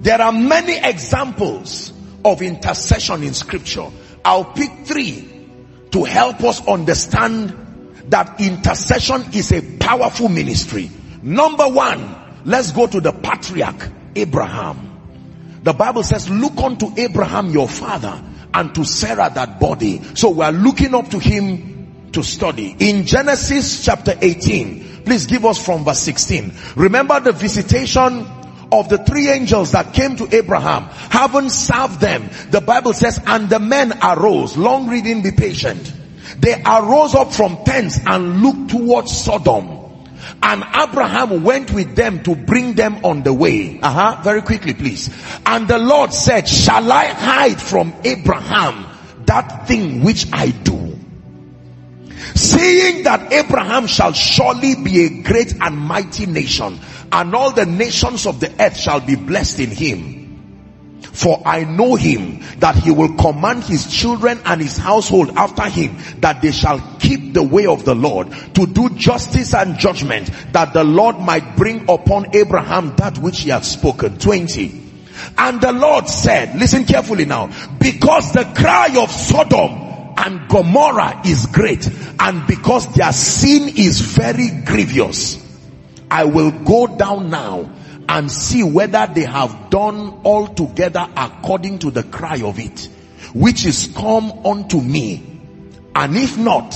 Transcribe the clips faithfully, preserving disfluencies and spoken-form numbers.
There are many examples of intercession in scripture. I'll pick three to help us understand that intercession is a powerful ministry. Number one, let's go to the patriarch Abraham. The Bible says, look unto Abraham your father and to Sarah that body. So we are looking up to him to study. In Genesis chapter eighteen, please give us from verse sixteen. Remember the visitation of the three angels that came to Abraham, having served them. The Bible says, and the men arose. Long reading, be patient. They arose up from tents and looked towards Sodom. And Abraham went with them to bring them on the way. Uh-huh. Very quickly, please. And the Lord said, shall I hide from Abraham that thing which I do? Seeing that Abraham shall surely be a great and mighty nation, and all the nations of the earth shall be blessed in him. For I know him, that he will command his children and his household after him, that they shall keep the way of the Lord, to do justice and judgment, that the Lord might bring upon Abraham that which he hath spoken. twenty. And the Lord said, listen carefully now, because the cry of Sodom and Gomorrah is great, and because their sin is very grievous, I will go down now and see whether they have done altogether according to the cry of it, which is come unto me. And if not,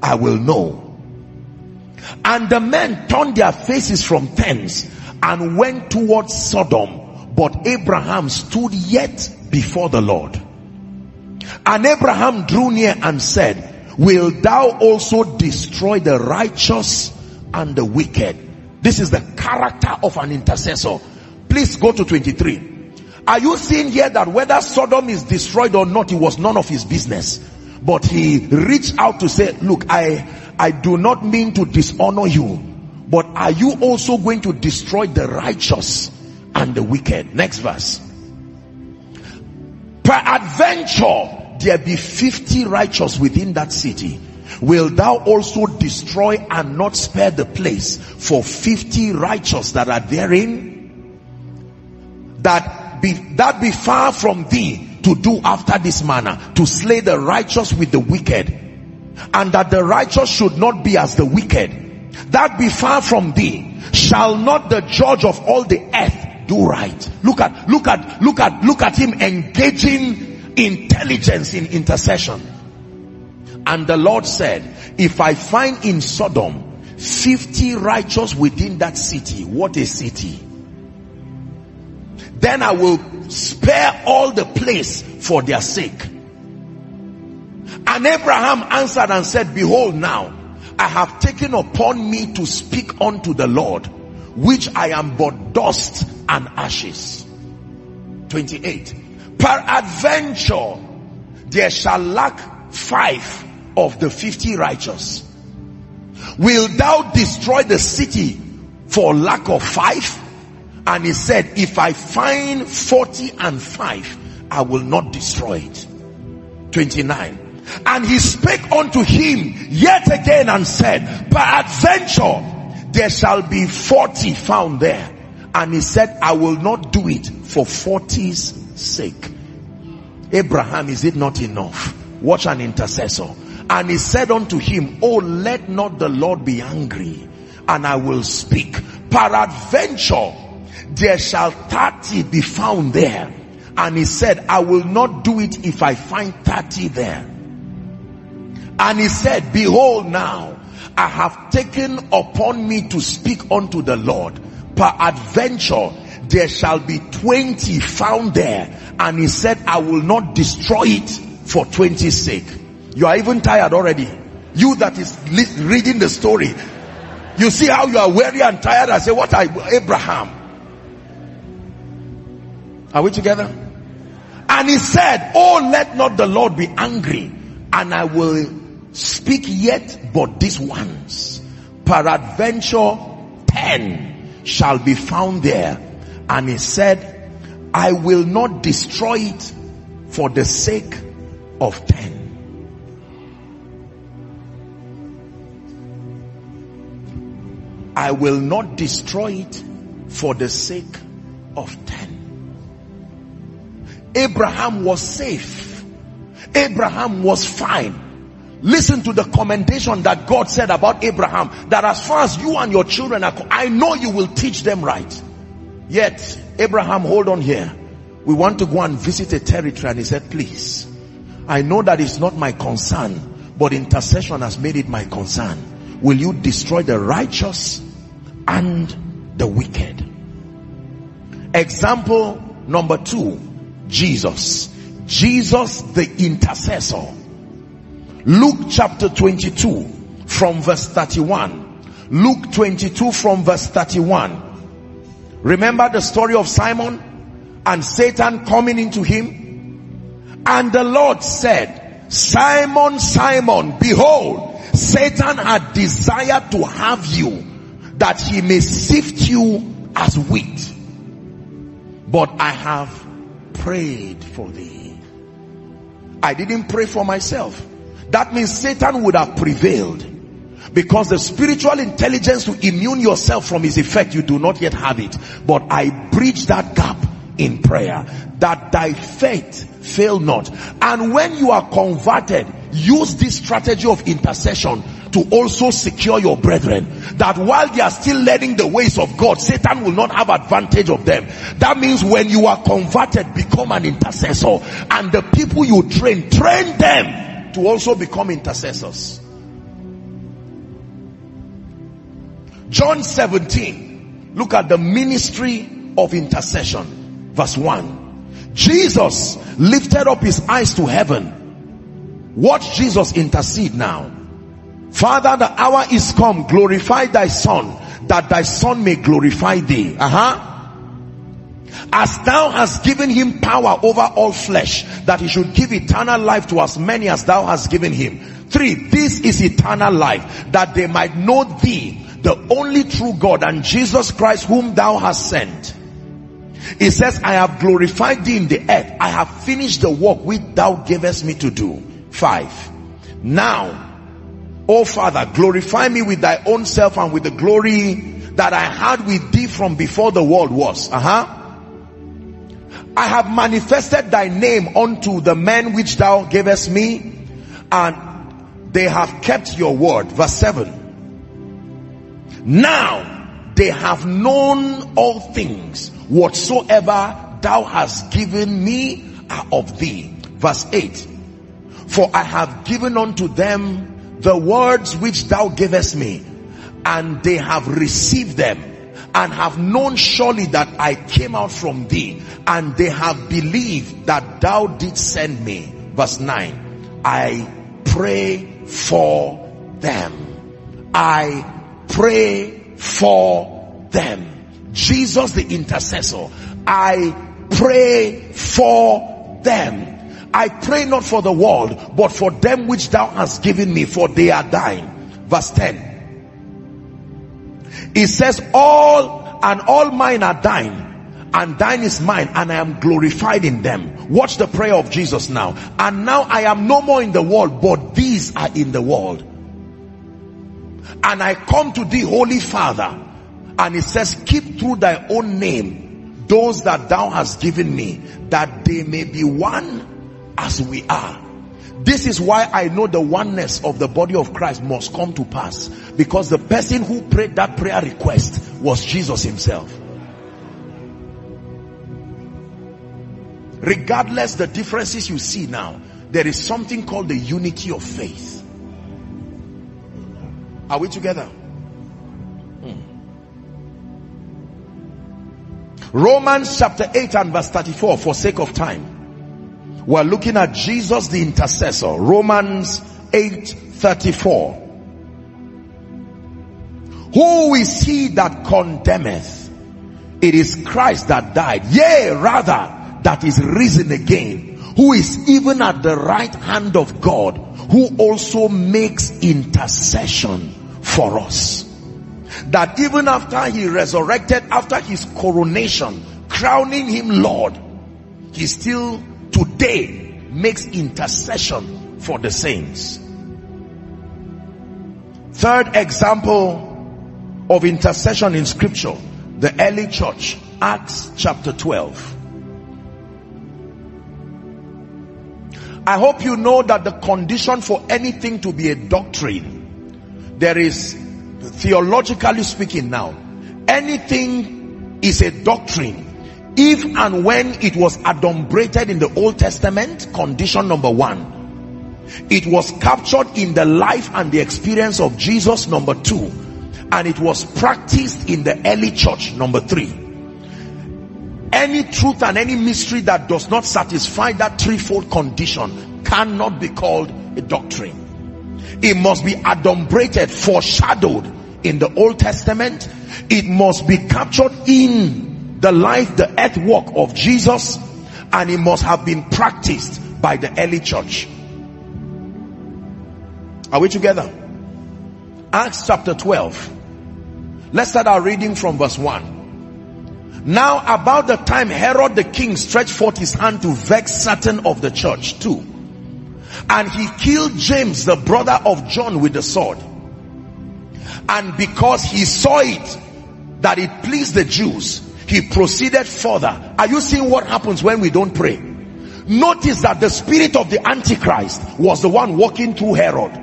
I will know. And the men turned their faces from thence and went towards Sodom. But Abraham stood yet before the Lord. And Abraham drew near and said, wilt thou also destroy the righteous and the wicked? This is the character of an intercessor. Please go to twenty-three. Are you seeing here that whether Sodom is destroyed or not, it was none of his business? But he reached out to say, look, I, I do not mean to dishonor you, but are you also going to destroy the righteous and the wicked? Next verse. Peradventure, there be fifty righteous within that city. Will thou also destroy and not spare the place for fifty righteous that are therein? That be, that be far from thee to do after this manner, to slay the righteous with the wicked, and that the righteous should not be as the wicked. That be far from thee. Shall not the judge of all the earth do right? Look at, look at, look at, look at him engaging intelligence in intercession. And the Lord said, if I find in Sodom fifty righteous within that city, what a city, then I will spare all the place for their sake. And Abraham answered and said, behold now, I have taken upon me to speak unto the Lord, which I am but dust and ashes. twenty-eight. Peradventure, there shall lack five of the fifty righteous. Wilt thou destroy the city for lack of five? And he said, if I find forty and five, I will not destroy it. twenty-nine. And he spake unto him yet again and said, peradventure, there shall be forty found there. And he said, I will not do it for forty's sake. Abraham, is it not enough? Watch an intercessor. And he said unto him, oh, let not the Lord be angry, and I will speak. Peradventure, there shall thirty be found there. And he said, I will not do it if I find thirty there. And he said, behold now, I have taken upon me to speak unto the Lord. Peradventure, there shall be twenty found there. And he said, I will not destroy it for twenty's sake. You are even tired already. You that is reading the story. You see how you are weary and tired. I say, what are Abraham? Are we together? And he said, oh, let not the Lord be angry, and I will speak yet but this once. Peradventure, ten shall be found there. And he said, I will not destroy it for the sake of ten. I will not destroy it for the sake of ten. Abraham was safe. Abraham was fine. Listen to the commendation that God said about Abraham, that as far as you and your children are, I know you will teach them right. Yet Abraham, hold on here, we want to go and visit a territory, and he said, please, I know that it's not my concern, but intercession has made it my concern. Will you destroy the righteous and the wicked? Example number two, Jesus. Jesus the intercessor. Luke chapter twenty-two from verse thirty-one. Luke twenty-two from verse thirty-one. Remember the story of Simon and Satan coming into him? And the Lord said, Simon, Simon, behold, Satan had desired to have you, that he may sift you as wheat. But I have prayed for thee. I didn't pray for myself. That means Satan would have prevailed, because the spiritual intelligence to immune yourself from his effect, you do not yet have it. But I bridged that gap in prayer, that thy faith fail not. And when you are converted, use this strategy of intercession to also secure your brethren, that while they are still learning the ways of God, Satan will not have advantage of them. That means when you are converted, become an intercessor, and the people you train, train them to also become intercessors. John seventeen, look at the ministry of intercession. Verse one, Jesus lifted up his eyes to heaven. Watch Jesus intercede now. Father, the hour is come, glorify thy son, that thy son may glorify thee. Uh-huh. As thou hast given him power over all flesh, that he should give eternal life to as many as thou hast given him. Three, this is eternal life, that they might know thee, the only true God, and Jesus Christ, whom thou hast sent. It says, I have glorified thee in the earth. I have finished the work which thou gavest me to do. Five, now, O Father, glorify me with thy own self, and with the glory that I had with thee from before the world was. Uh-huh. I have manifested thy name unto the men which thou gavest me, and they have kept your word. Verse seven. Now they have known all things, whatsoever thou hast given me are of thee. Verse eight. For I have given unto them the words which thou gavest me, and they have received them, and have known surely that I came out from thee, and they have believed that thou didst send me. Verse nine, I pray for them. I pray for them. Jesus the intercessor. I pray for them. I pray not for the world, but for them which thou hast given me, for they are thine. Verse ten. It says, all and all mine are thine, and thine is mine, and I am glorified in them. Watch the prayer of Jesus now. And now I am no more in the world, but these are in the world. And I come to thee, Holy Father. And it says, keep through thy own name those that thou hast given me, that they may be one as we are. This is why I know the oneness of the body of Christ must come to pass, because the person who prayed that prayer request was Jesus himself. Regardless the differences you see now, there is something called the unity of faith. Are we together? Hmm. Romans chapter eight and verse thirty-four, for sake of time. We're looking at Jesus the intercessor. Romans eight thirty-four. Who is he that condemneth? It is Christ that died, yea, rather, that is risen again, who is even at the right hand of God, who also makes intercession for us. That even after he resurrected, after his coronation, crowning him Lord, he still today makes intercession for the saints. Third example of intercession in scripture, the early church, Acts chapter twelve. I hope you know that the condition for anything to be a doctrine, there is, theologically speaking now, anything is a doctrine if and when it was adumbrated in the Old Testament. Condition number one. It was captured in the life and the experience of Jesus, number two. And it was practiced in the early church, number three. Any truth and any mystery that does not satisfy that threefold condition cannot be called a doctrine. It must be adumbrated, foreshadowed in the Old Testament. It must be captured in the life, the earthwork of Jesus, and it must have been practiced by the early church. Are we together? Acts chapter twelve. Let's start our reading from verse one. Now about the time Herod the king stretched forth his hand to vex certain of the church, too. And he killed James, the brother of John, with the sword. And because he saw it, that it pleased the Jews, he proceeded further. Are you seeing what happens when we don't pray? Notice that the spirit of the Antichrist was the one walking through Herod.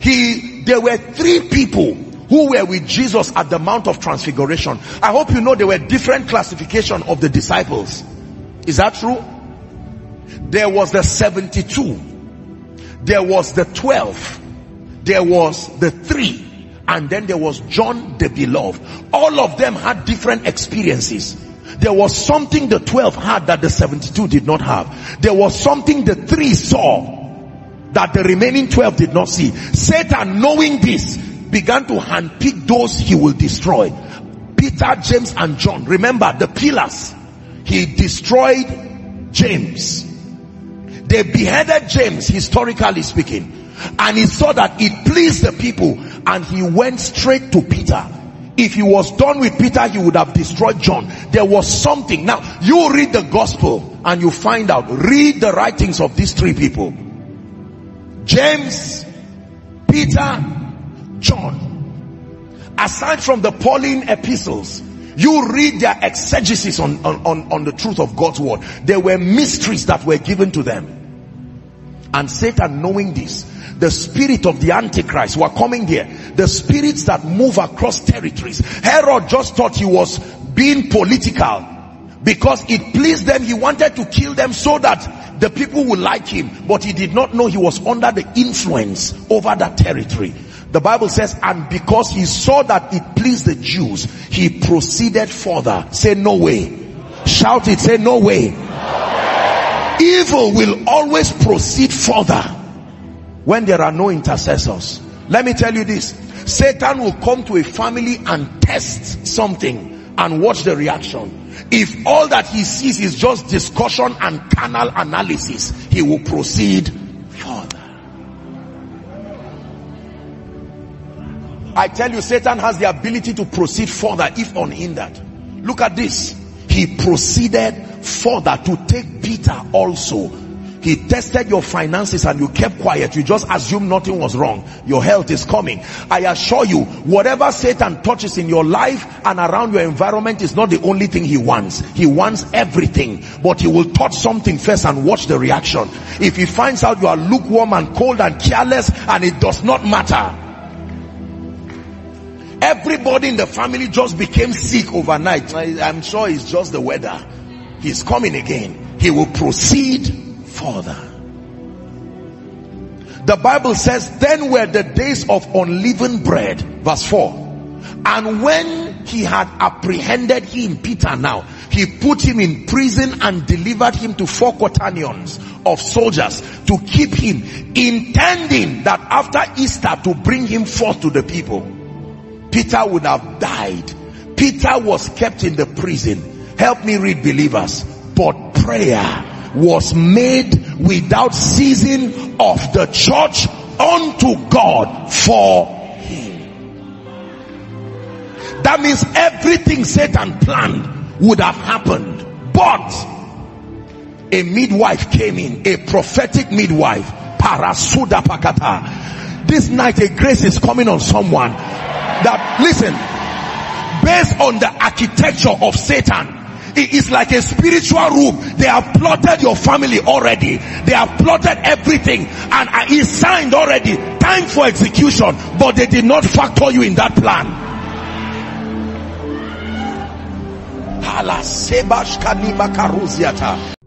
He, there were three people who were with Jesus at the Mount of Transfiguration. I hope you know there were different classification of the disciples. Is that true? There was the seventy-two. There was the twelve. There was the three. And then there was John the Beloved. All of them had different experiences. There was something the twelve had that the seventy-two did not have. There was something the three saw that the remaining twelve did not see. Satan, knowing this, began to handpick those he will destroy. Peter, James, and John. Remember, the pillars. He destroyed James. They beheaded James, historically speaking. And he saw that it pleased the people. And he went straight to Peter. If he was done with Peter, he would have destroyed John. There was something. Now, you read the gospel and you find out. Read the writings of these three people. James, Peter, John. Aside from the Pauline epistles, you read their exegesis on, on, on the truth of God's word. There were mysteries that were given to them. And Satan, knowing this, the spirit of the Antichrist were coming here. The spirits that move across territories. Herod just thought he was being political. Because it pleased them, he wanted to kill them so that the people would like him. But he did not know he was under the influence over that territory. The Bible says, and because he saw that it pleased the Jews, he proceeded further. Say, no way. Shout it, say, no way. No. Evil will always proceed further when there are no intercessors. Let me tell you this. Satan will come to a family and test something and watch the reaction. If all that he sees is just discussion and carnal analysis, he will proceed further. I tell you, Satan has the ability to proceed further if unhindered. Look at this. He proceeded further to take Peter also. He tested your finances and you kept quiet. You just assumed nothing was wrong. Your health is coming. I assure you, whatever Satan touches in your life and around your environment is not the only thing he wants. He wants everything. But he will touch something first and watch the reaction. If he finds out you are lukewarm and cold and careless and it does not matter. Everybody in the family just became sick overnight. I'm sure it's just the weather. He's coming again. He will proceed further. The Bible says, then were the days of unleavened bread, verse four. And when he had apprehended him, Peter now, he put him in prison and delivered him to four quaternions of soldiers to keep him, intending that after Easter to bring him forth to the people. Peter would have died. Peter was kept in the prison. Help me read, believers. But prayer was made without ceasing of the church unto God for him. That means everything Satan planned would have happened, but a midwife came in, a prophetic midwife. Parasuda pakata. This night a grace is coming on someone that, listen, based on the architecture of Satan, It is like a spiritual room. They have plotted your family already. They have plotted everything, and it's signed already. Time for execution, but they did not factor you in that plan. Hala sebashkani makaruziata.